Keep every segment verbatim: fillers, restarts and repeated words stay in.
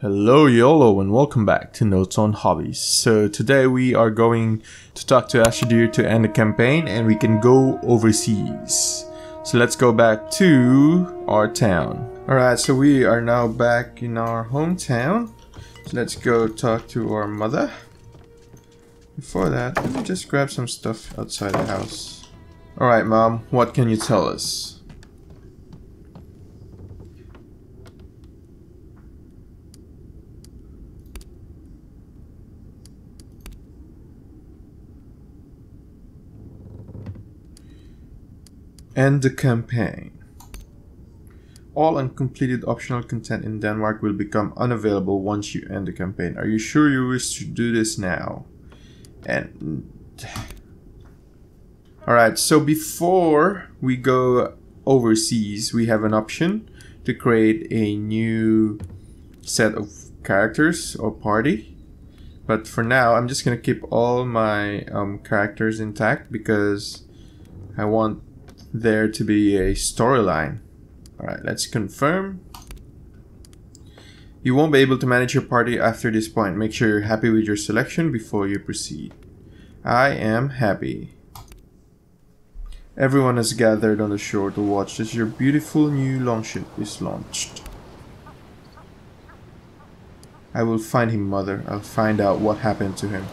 Hello YOLO and welcome back to Notes on Hobbies. So today we are going to talk to Astridr to end the campaign and we can go overseas. So let's go back to our town. Alright, so we are now back in our hometown. So let's go talk to our mother. Before that, let me just grab some stuff outside the house. Alright mom, what can you tell us? End the campaign. All uncompleted optional content in Denmark will become unavailable once you end the campaign. Are you sure you wish to do this now? And alright, so before we go overseas, we have an option to create a new set of characters or party. But for now, I'm just gonna keep all my um, characters intact because I want there to be a storyline. Alright, let's confirm. You won't be able to manage your party after this point. Make sure you're happy with your selection before you proceed. I am happy. Everyone has gathered on the shore to watch as your beautiful new longship is launched. I will find him, mother. I'll find out what happened to him.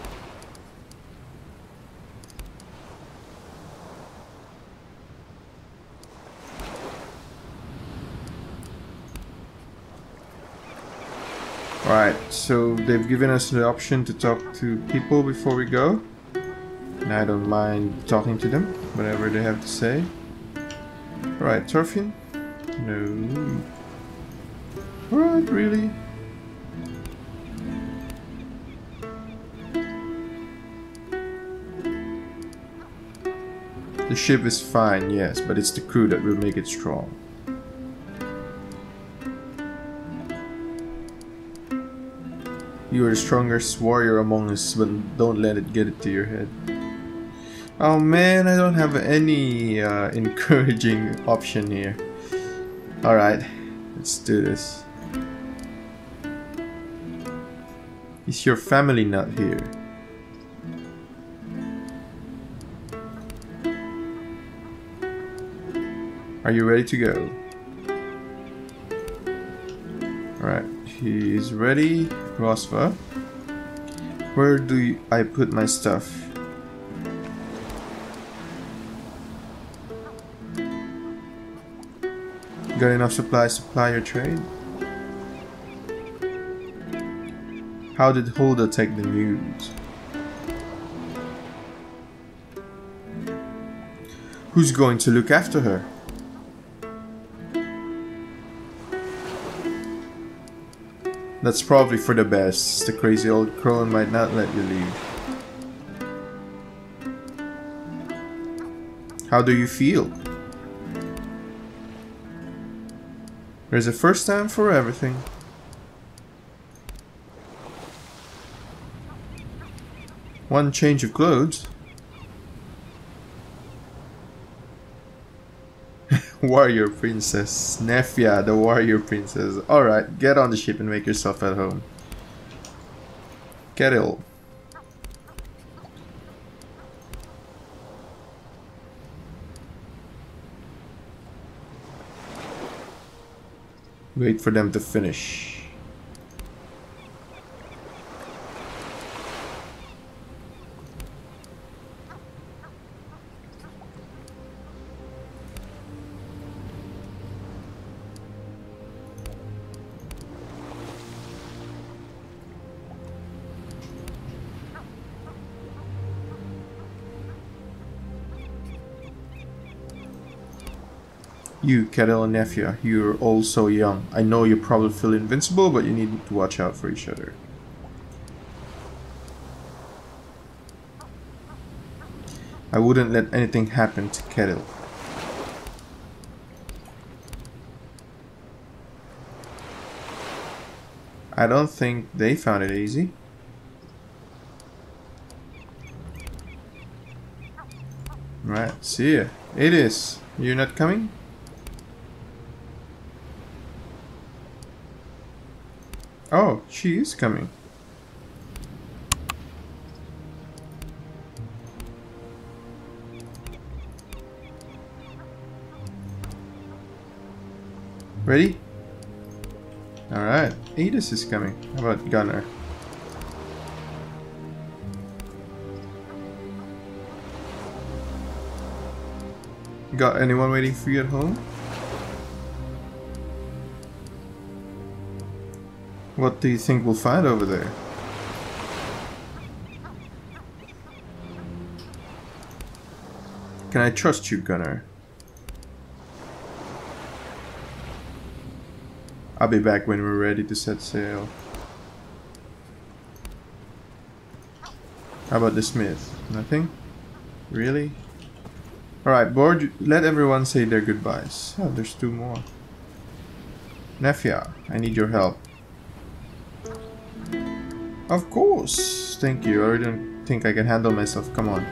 Alright, so they've given us the option to talk to people before we go. And I don't mind talking to them, whatever they have to say. Alright, Thorfinn? No. Alright, really? The ship is fine, yes, but it's the crew that will make it strong. You are the strongest warrior among us, but don't let it get it to your head. Oh man, I don't have any uh, encouraging option here. Alright, let's do this. Is your family not here? Are you ready to go? Alright, he is ready. Rosva, where do you, I put my stuff? Got enough supplies to ply your trade? How did Hulda take the news? Who's going to look after her? That's probably for the best. The crazy old crone might not let you leave. How do you feel? There's a first time for everything. One change of clothes? Warrior princess. Nefia, the warrior princess. Alright, get on the ship and make yourself at home. Kettle. Wait for them to finish. You, Kettle and Nefia, you're all so young. I know you probably feel invincible, but you need to watch out for each other. I wouldn't let anything happen to Kettle. I don't think they found it easy. Right, see ya. It is. You're not coming? Oh, she is coming. Ready? Alright, Adis is coming. How about Gunnar? Got anyone waiting for you at home? What do you think we'll find over there? Can I trust you, Gunnar? I'll be back when we're ready to set sail. How about the smith? Nothing? Really? Alright, board, let everyone say their goodbyes. Oh, there's two more. Nefia, I need your help. Of course! Thank you, I really don't think I can handle myself, come on.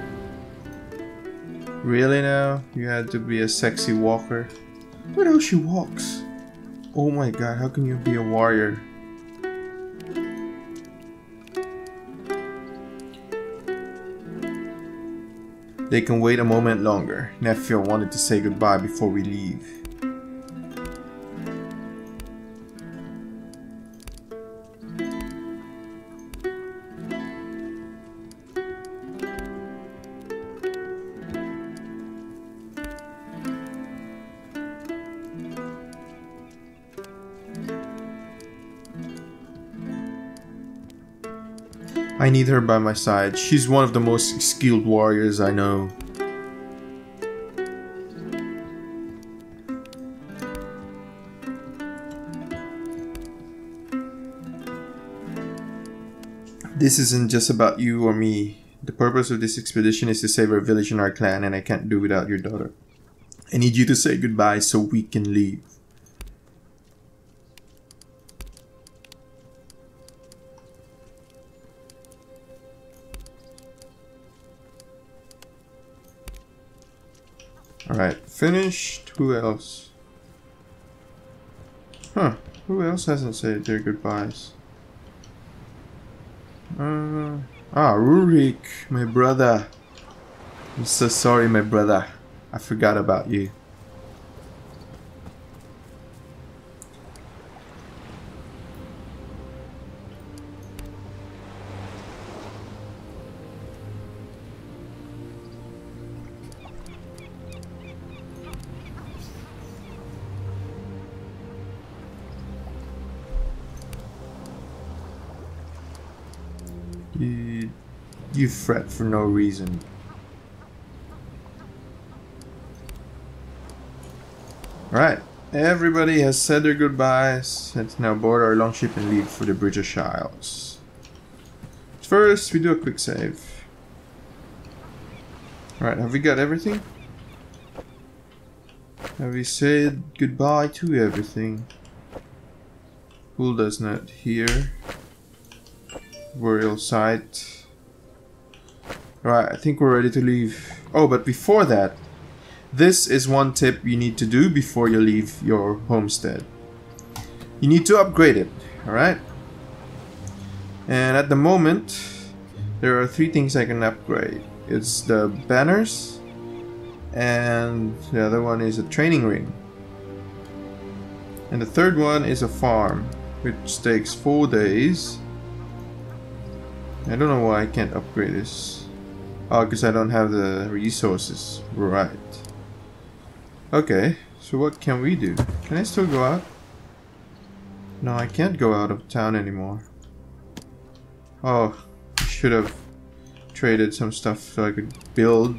Really now? You had to be a sexy walker? Look how she walks! Oh my god, how can you be a warrior? They can wait a moment longer. Nefia wanted to say goodbye before we leave. I need her by my side. She's one of the most skilled warriors I know. This isn't just about you or me. The purpose of this expedition is to save our village and our clan, and I can't do without your daughter. I need you to say goodbye so we can leave. Alright, finished. Who else? Huh, who else hasn't said their goodbyes? Uh, ah, Rurik, my brother. I'm so sorry, my brother. I forgot about you. You fret for no reason. Alright, everybody has said their goodbyes. Let's now board our longship and leave for the British Isles. First, we do a quick save. Alright, have we got everything? Have we said goodbye to everything? Pool does not hear. Burial site. Right, I think we're ready to leave. Oh, but before that, this is one tip you need to do before you leave your homestead. You need to upgrade it, alright? And at the moment, there are three things I can upgrade. It's the banners, and the other one is a training ring. And the third one is a farm, which takes four days. I don't know why I can't upgrade this. Oh, because I don't have the resources. Right. Okay, so what can we do? Can I still go out? No, I can't go out of town anymore. Oh, I should have traded some stuff so I could build.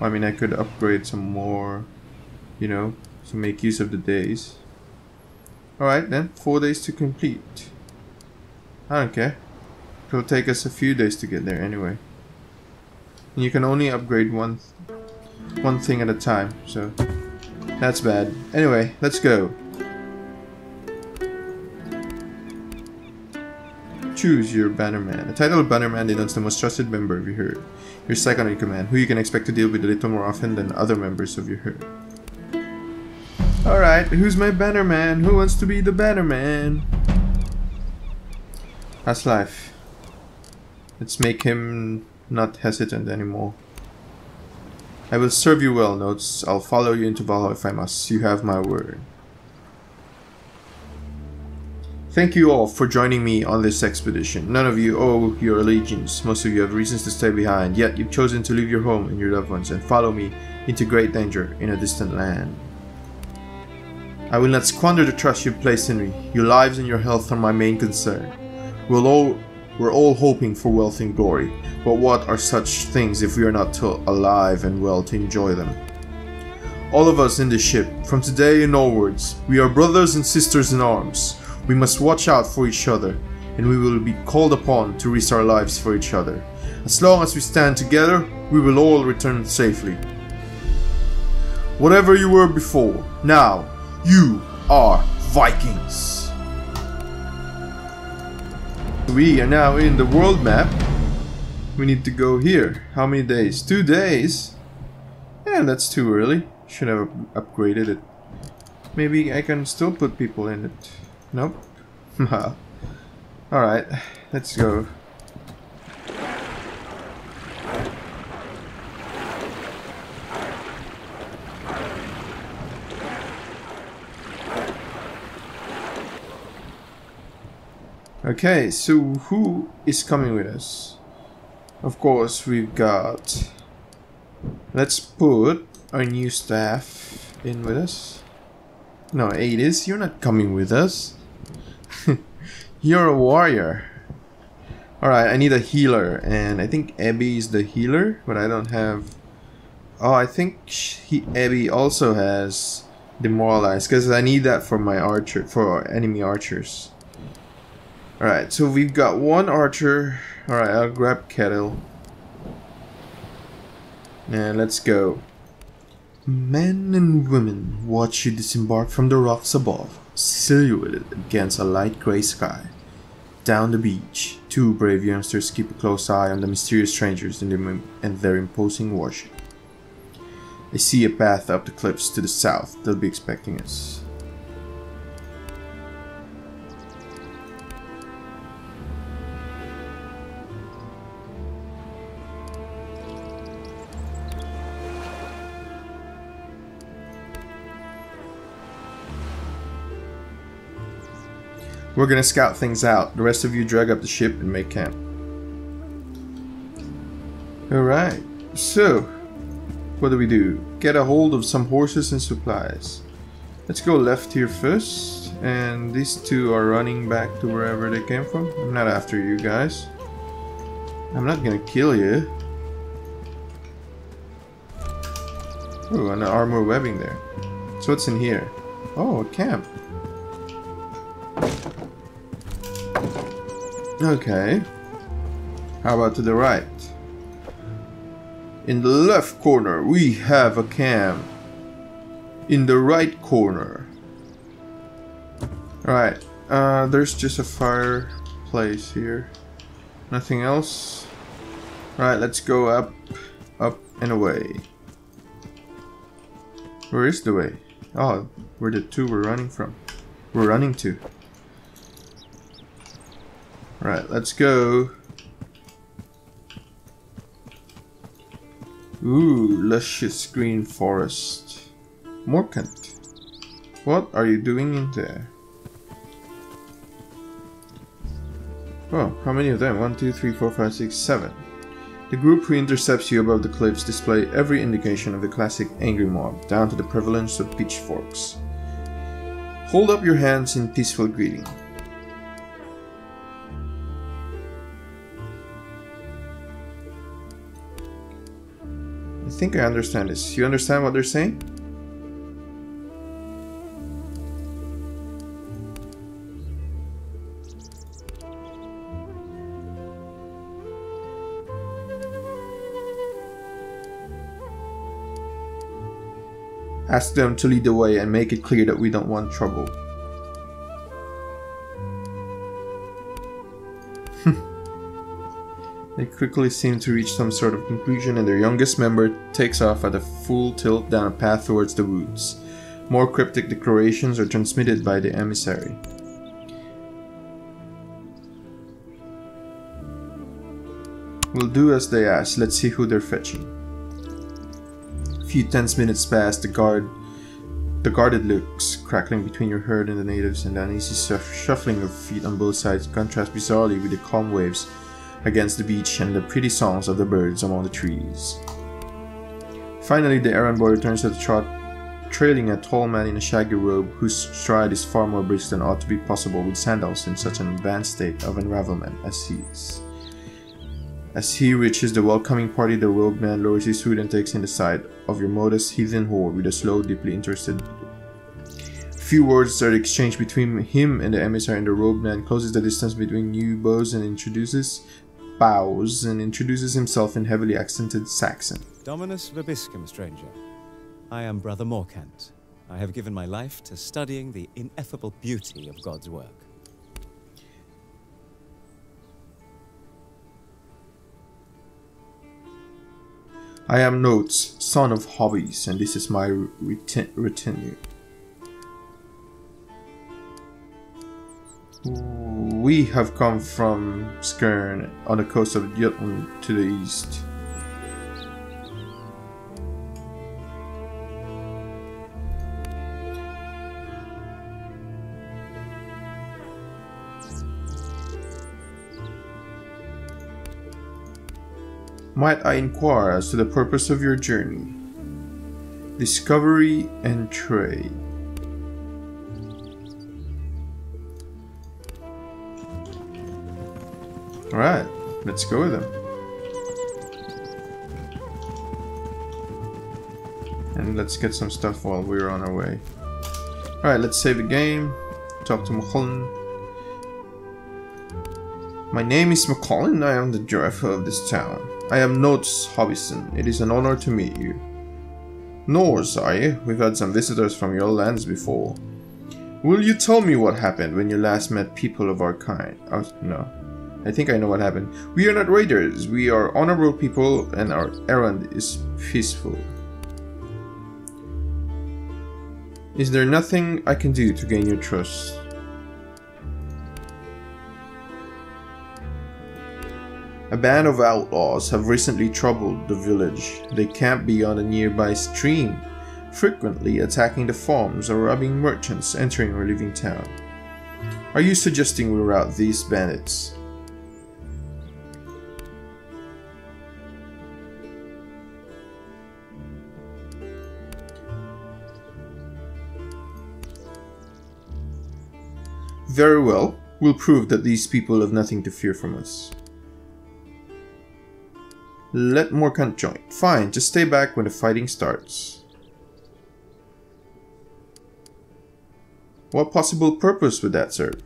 I mean, I could upgrade some more, you know, to make use of the days. Alright then, four days to complete. I don't care. It'll take us a few days to get there anyway. And you can only upgrade one, th one thing at a time, so that's bad. Anyway, let's go. Choose your bannerman. The title of bannerman denotes the most trusted member of your herd. Your second in command, who you can expect to deal with a little more often than other members of your herd. Alright, who's my bannerman? Who wants to be the bannerman? That's life. Let's make him not hesitant anymore. I will serve you well, Notes. I'll follow you into Valhalla if I must. You have my word. Thank you all for joining me on this expedition. None of you owe your allegiance. Most of you have reasons to stay behind, yet you've chosen to leave your home and your loved ones and follow me into great danger in a distant land. I will not squander the trust you've placed in me. Your lives and your health are my main concern. We'll all, we're all hoping for wealth and glory, but what are such things if we are not alive and well to enjoy them? All of us in this ship, from today and onwards, we are brothers and sisters in arms. We must watch out for each other, and we will be called upon to risk our lives for each other. As long as we stand together, we will all return safely. Whatever you were before, now you are Vikings. We are now in the world map. We need to go here. How many days? Two days? Yeah, that's too early. Should have upgraded it. Maybe I can still put people in it. Nope. Alright, let's go. Okay, so who is coming with us? Of course, we've got... Let's put our new staff in with us. No, Aedis, you're not coming with us. You're a warrior. Alright, I need a healer. And I think Abby is the healer, but I don't have... Oh, I think she, Abby also has Demoralized, because I need that for my archer, for our enemy archers. Alright, so we've got one archer. Alright, I'll grab Kettle. And let's go. Men and women, watch you disembark from the rocks above, silhouetted against a light grey sky. Down the beach, two brave youngsters keep a close eye on the mysterious strangers and their imposing warship. I see a path up the cliffs to the south. They'll be expecting us. We're gonna scout things out. The rest of you drag up the ship and make camp. Alright, so what do we do? Get a hold of some horses and supplies. Let's go left here first. And these two are running back to wherever they came from. I'm not after you guys. I'm not gonna kill you. Ooh, and an armor webbing there. So what's in here? Oh, a camp. Okay, how about to the right? In the left corner we have a camp. In the right corner. Alright, uh, there's just a fireplace here. Nothing else. Alright, let's go up, up and away. Where is the way? Oh, where the two were running from. We're running to. Right, let's go. Ooh, luscious green forest. Morcant, what are you doing in there? Oh, how many of them? One, two, three, four, five, six, seven. The group who intercepts you above the cliffs display every indication of the classic angry mob, down to the prevalence of pitchforks. Hold up your hands in peaceful greeting. I think I understand this. You understand what they're saying? Ask them to lead the way and make it clear that we don't want trouble. They quickly seem to reach some sort of conclusion, and their youngest member takes off at a full tilt down a path towards the woods. More cryptic declarations are transmitted by the emissary. We'll do as they ask. Let's see who they're fetching. A few tense minutes pass. The guard, the guarded looks crackling between your herd and the natives, and the uneasy shuffling of feet on both sides contrast bizarrely with the calm waves against the beach and the pretty songs of the birds among the trees. Finally, the errand boy returns at a trot, trailing a tall man in a shaggy robe whose stride is far more brisk than ought to be possible with sandals in such an advanced state of unravelment as he is. As he reaches the welcoming party, the robed man lowers his hood and takes in the side of your modest heathen horde with a slow, deeply interested look. Few words are exchanged between him and the emissary, and the robed man closes the distance between you bows and introduces bows and introduces himself in heavily accented Saxon. Dominus Vibiscum, stranger. I am Brother Morcant. I have given my life to studying the ineffable beauty of God's work. I am Notes, son of Hobbies, and this is my reten retinue. We have come from Skern on the coast of Jotun to the east. Might I inquire as to the purpose of your journey? Discovery and trade. Alright, let's go with them. And let's get some stuff while we're on our way. Alright, let's save the game. Talk to McCollin. My name is McCollin. I am the driver of this town. I am Notes Hobbyson. It is an honor to meet you. Norse, are you? We've had some visitors from your lands before. Will you tell me what happened when you last met people of our kind? Oh, no. I think I know what happened. We are not raiders. We are honorable people, and our errand is peaceful. Is there nothing I can do to gain your trust? A band of outlaws have recently troubled the village. They camp beyond a nearby stream, frequently attacking the farms or robbing merchants entering or leaving town. Are you suggesting we rout these bandits? Very well, we'll prove that these people have nothing to fear from us. Let Morcant join. Fine, just stay back when the fighting starts. What possible purpose would that serve?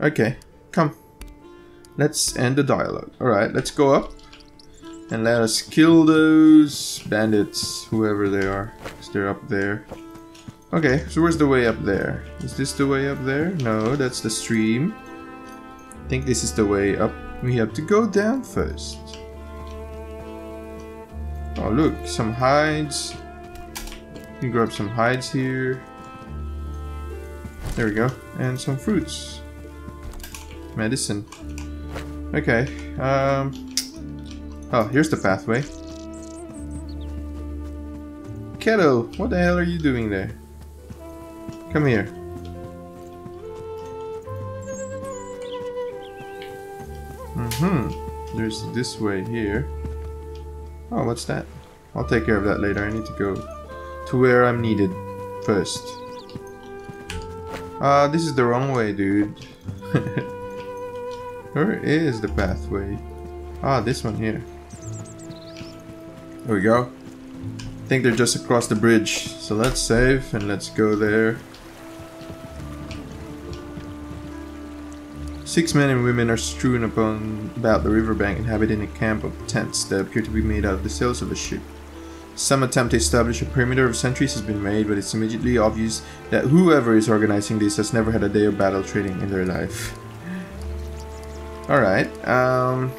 Okay, come. Let's end the dialogue. Alright, let's go up. And let us kill those bandits, whoever they are. Because they're up there. Okay, so where's the way up there? Is this the way up there? No, that's the stream. I think this is the way up. We have to go down first. Oh look, some hides. You can grab some hides here. There we go. And some fruits. Medicine. Okay. Um, oh, here's the pathway. Kettle, what the hell are you doing there? Come here. Mm-hmm. There's this way here. Oh, what's that? I'll take care of that later. I need to go to where I'm needed first. Ah, uh, this is the wrong way, dude. Where is the pathway? Ah, this one here. There we go. I think they're just across the bridge. So let's save and let's go there. Six men and women are strewn upon about the riverbank, inhabiting a camp of tents that appear to be made out of the sails of a ship. Some attempt to establish a perimeter of sentries has been made, but it's immediately obvious that whoever is organizing this has never had a day of battle training in their life. Alright, um,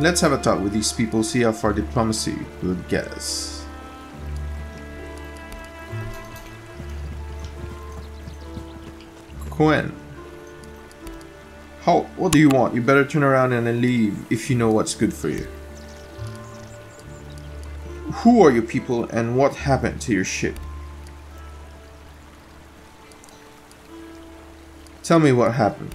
let's have a talk with these people, see how far diplomacy will get us. Quinn. How? What do you want? You better turn around and then leave if you know what's good for you. Who are you people and what happened to your ship? Tell me what happened.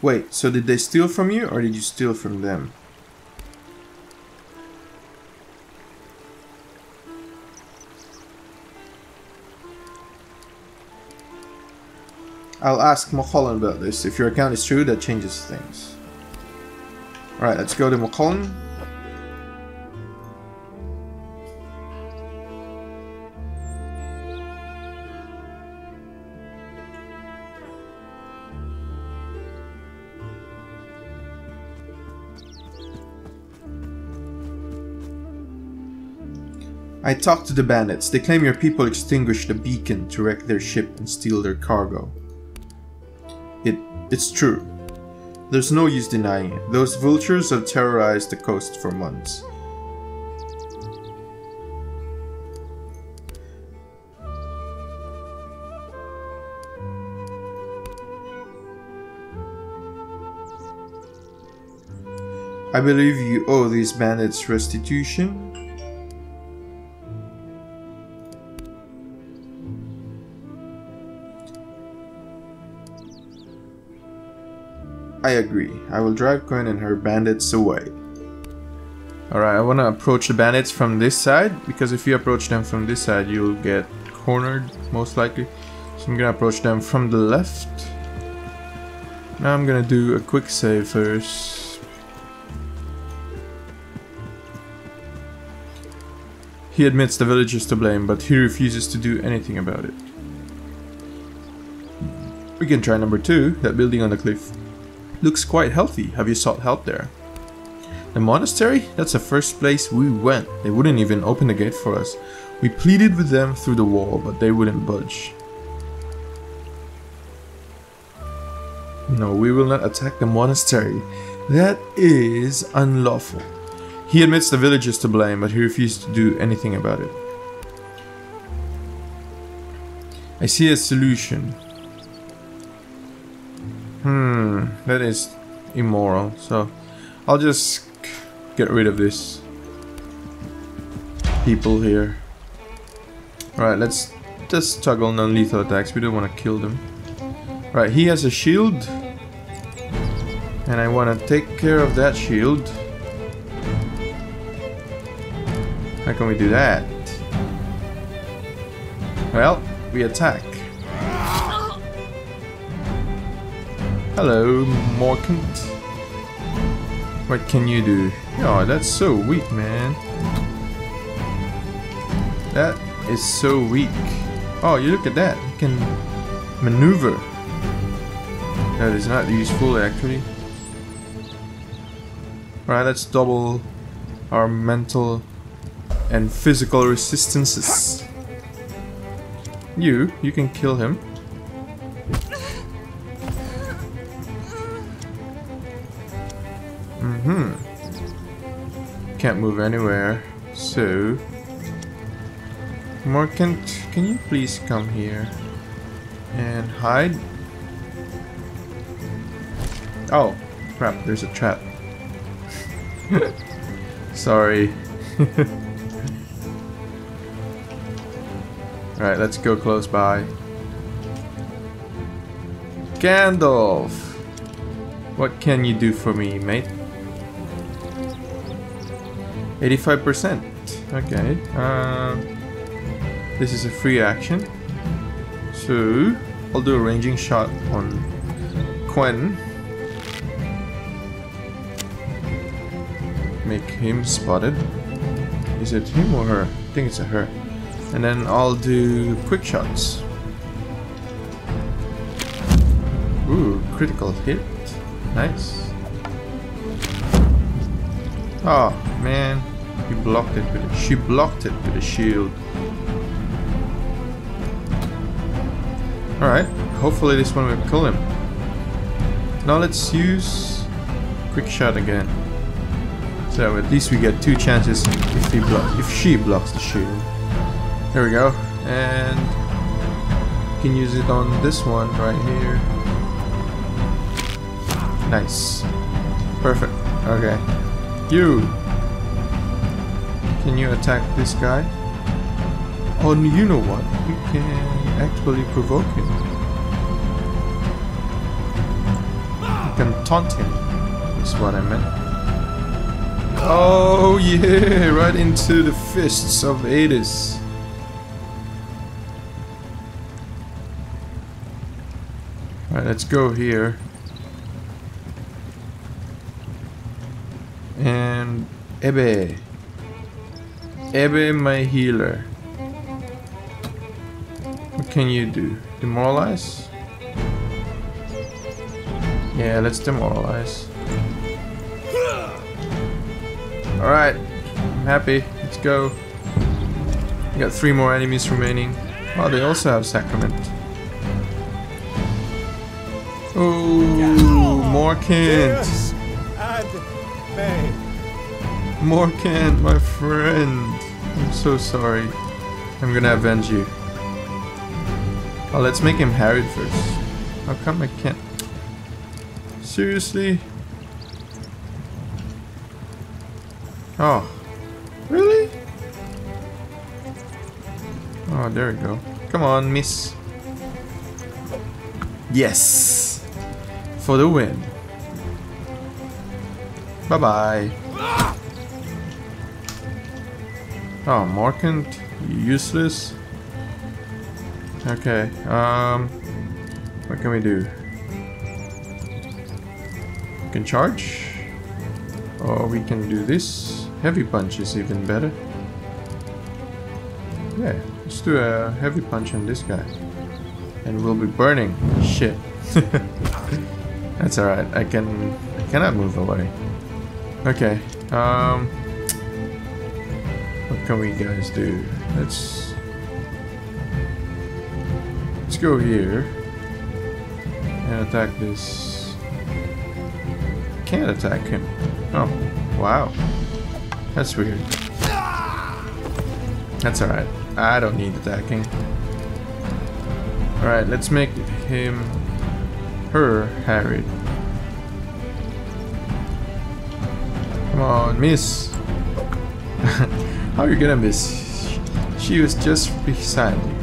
Wait, so did they steal from you or did you steal from them? I'll ask McCollin about this. If your account is true, that changes things. Alright, let's go to McCollin. I talked to the bandits. They claim your people extinguished the beacon to wreck their ship and steal their cargo. It, it's true. There's no use denying it. Those vultures have terrorized the coast for months. I believe you owe these bandits restitution. I agree. I will drive Quinn and her bandits away. Alright, I want to approach the bandits from this side, because if you approach them from this side, you'll get cornered, most likely. So I'm going to approach them from the left. Now I'm going to do a quick save first. He admits the villagers to blame, but he refuses to do anything about it. We can try number two, that building on the cliff. Looks quite healthy. Have you sought help there? The monastery? That's the first place we went. They wouldn't even open the gate for us. We pleaded with them through the wall, but they wouldn't budge. No, we will not attack the monastery. That is unlawful. He admits the villagers to blame, but he refused to do anything about it. I see a solution. Hmm, that is immoral, so I'll just get rid of this people here. Alright, let's just toggle non-lethal attacks, we don't want to kill them. Alright, he has a shield, and I want to take care of that shield. How can we do that? Well, we attack. Hello, Morcant. What can you do? Oh, that's so weak, man. That is so weak. Oh, you look at that. You can maneuver. That is not useful, actually. Alright, let's double our mental and physical resistances. You, you can kill him. Can't move anywhere, so Morcant, can you please come here and hide? Oh crap, there's a trap. Sorry. Alright, let's go close by. Gandalf, what can you do for me, mate? eighty-five percent. Okay. Uh, this is a free action. So, I'll do a ranging shot on Quinn. Make him spotted. Is it him or her? I think it's a her. And then I'll do quick shots. Ooh, critical hit. Nice. Oh man, he blocked it with a, she blocked it with a shield. Alright, hopefully this one will kill him. Now let's use quick shot again. So at least we get two chances if he blocks, if she blocks the shield. There we go, and you can use it on this one right here. Nice, perfect. Okay, you. Can you attack this guy? Oh, you know what? You can actually provoke him. You can taunt him. Is what I meant. Oh yeah! Right into the fists of Aedis. Alright, let's go here. And Ebe. Ebe, my healer. What can you do? Demoralize? Yeah, let's demoralize. Alright, I'm happy. Let's go. We got three more enemies remaining. Oh, they also have Sacrament. Oh, Morcant! Morcant, my friend! I'm so sorry. I'm gonna avenge you. Oh, let's make him harried first. How come I can't? Seriously? Oh, really? Oh, there we go. Come on, miss. Yes! For the win. Bye-bye. Oh, Morcant. Useless. Okay, um... what can we do? We can charge. Or we can do this. Heavy punch is even better. Yeah, let's do a heavy punch on this guy. And we'll be burning. Shit. That's alright. I can... I cannot move away. Okay. Um... What can we guys do? Let's... Let's go here. And attack this. Can't attack him. Oh. Wow. That's weird. That's alright. I don't need attacking. Alright, let's make him... her harried. Come on, miss! How are you gonna miss? She was just beside you.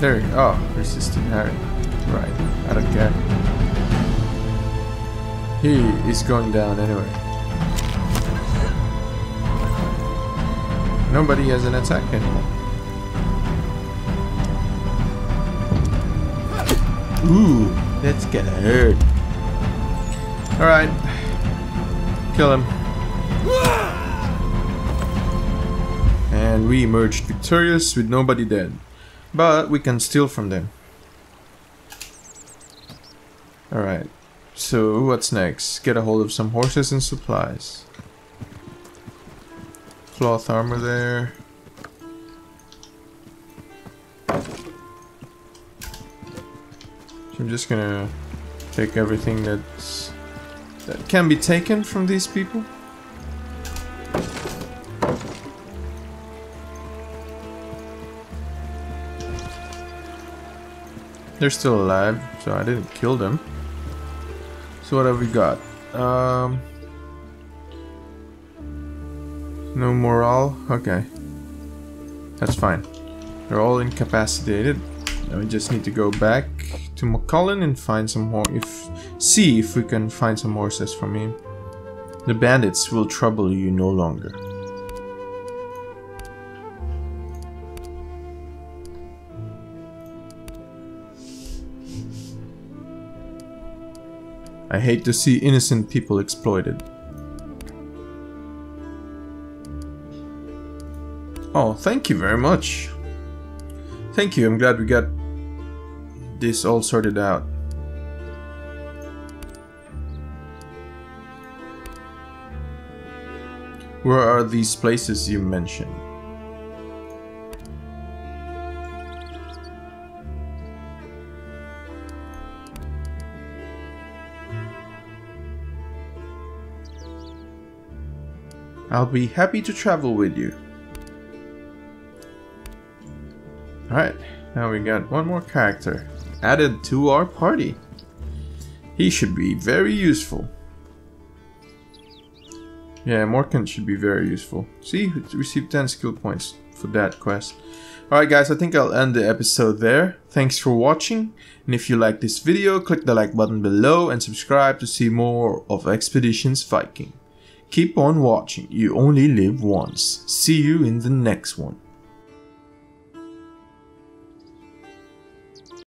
There you go. Oh, resisted harried. Right, I don't care. He is going down anyway. Nobody has an attack anymore. Ooh, that's gonna hurt. Alright. Kill him. And we emerged victorious with nobody dead. But we can steal from them. Alright. So, what's next? Get a hold of some horses and supplies. Cloth armor there. So I'm just gonna take everything that's, that can be taken from these people. They're still alive, so I didn't kill them. So what have we got? Um... No morale? Okay. That's fine. They're all incapacitated. Now we just need to go back to McCollin and find some more. If see if we can find some horses from him. The bandits will trouble you no longer. I hate to see innocent people exploited. Oh, thank you very much. Thank you, I'm glad we got this all sorted out. Where are these places you mentioned? I'll be happy to travel with you. Alright, now we got one more character added to our party. He should be very useful. Yeah, Morcant should be very useful. See, received ten skill points for that quest. Alright guys, I think I'll end the episode there. Thanks for watching, and if you like this video, click the like button below and subscribe to see more of Expeditions Viking. Keep on watching, you only live once. See you in the next one.